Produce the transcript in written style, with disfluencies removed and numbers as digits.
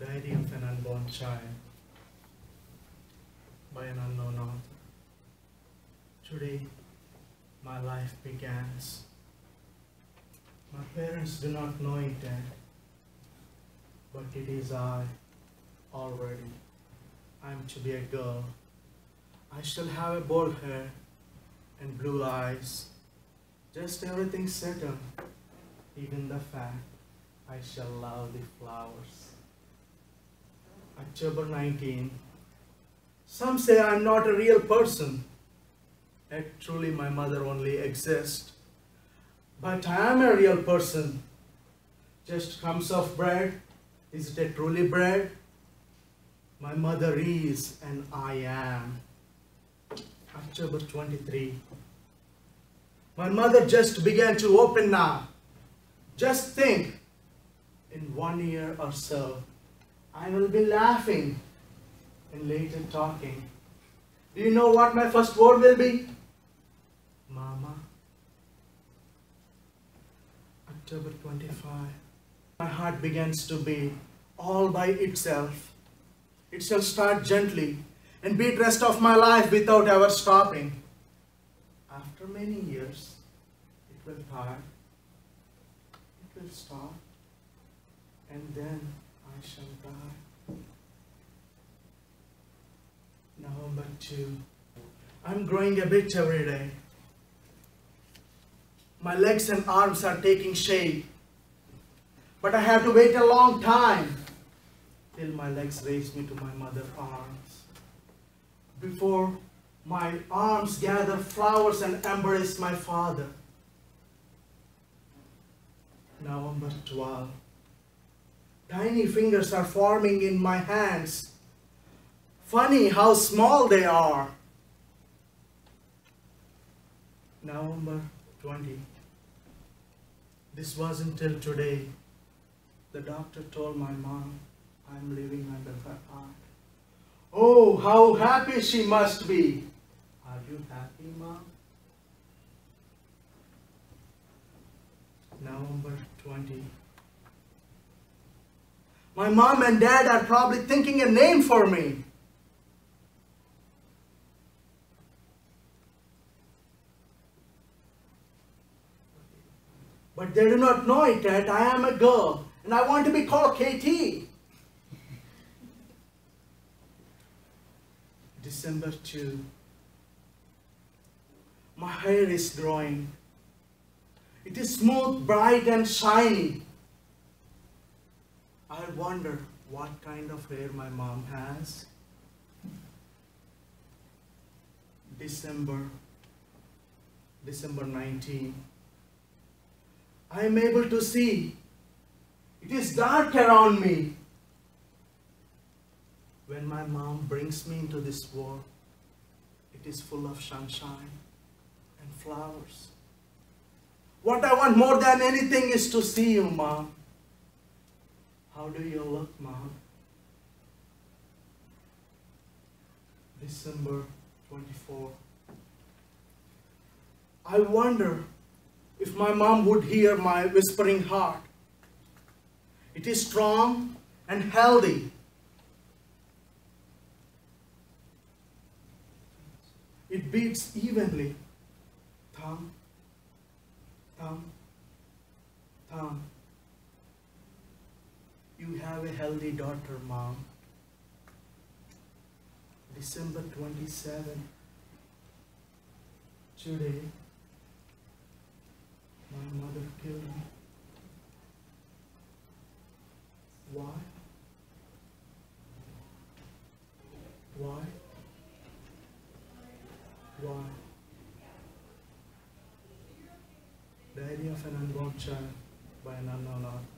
Diary of an Unborn Child by an unknown author. Today, my life begins. My parents do not know it yet, but it is I already. I am to be a girl. I shall have a bold hair and blue eyes. Just everything certain, even the fact I shall love the flowers. October 19. Some say I am not a real person, yet truly my mother only exists. But I am a real person. Just crumbs of bread. Is it a truly bread? My mother is and I am. October 23. My mother just began to open now. Just think, in 1 year or so, I will be laughing and later talking. Do you know what my first word will be? Mama. October 25. My heart begins to beat all by itself. It shall start gently and beat rest of my life without ever stopping. After many years, it will tire. It will stop. And then I shall die. November 2. I'm growing a bit every day. My legs and arms are taking shape. But I have to wait a long time till my legs raise me to my mother's arms. Before my arms gather flowers and embrace my father. November 12. Tiny fingers are forming in my hands. Funny how small they are. November 20. This was until today. The doctor told my mom I'm living under her heart. Oh, how happy she must be. Are you happy, Mom? November 20. My mom and dad are probably thinking a name for me. But they do not know it yet. I am a girl and I want to be called KT. December 2. My hair is growing. It is smooth, bright and shiny. I wonder what kind of hair my mom has. December 19. I am able to see. It is dark around me. When my mom brings me into this world, it is full of sunshine and flowers. What I want more than anything is to see you, Mom. How do you look, Mom? December 24. I wonder if my mom would hear my whispering heart. It is strong and healthy. It beats evenly. Thump, thump, thump. You have a healthy daughter, Mom. December 27. Today, my mother killed me. Why? Why? Why? Diary of an Unborn Child by an Unknown Author.